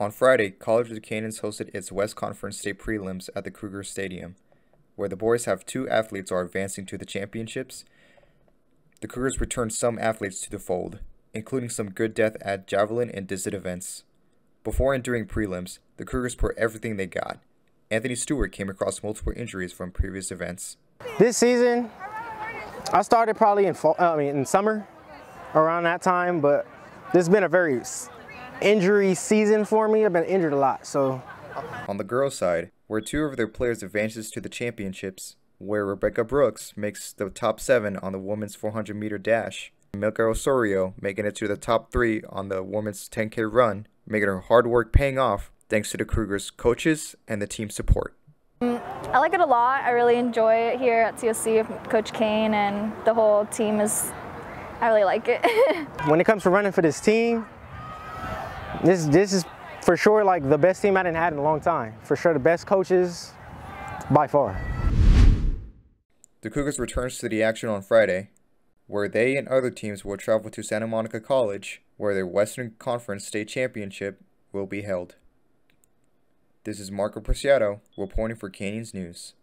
On Friday, College of the Canyons hosted its West Conference State Prelims at the Krugers Stadium, where the boys have two athletes are advancing to the championships. The Krugers returned some athletes to the fold, including some good death at javelin and discus events. Before and during prelims, the Krugers put everything they got. Anthony Stewart came across multiple injuries from previous events. This season, I started probably in summer, around that time, but this has been a very injury season for me. I've been injured a lot, so. On the girls' side, where two of their players advances to the championships, where Rebecca Brooks makes the top 7 on the women's 400-meter dash, Milka Osorio making it to the top 3 on the women's 10K run, making her hard work paying off thanks to the Krugers' coaches and the team support. I like it a lot. I really enjoy it here at COC. Coach Kane and the whole team I really like it. When it comes to running for this team, this is for sure like the best team I didn't had in a long time. For sure the best coaches by far. The Cougars returns to the action on Friday, where they and other teams will travel to Santa Monica College, where their Western Conference State Championship will be held. This is Marco Preciado reporting for Canyons News.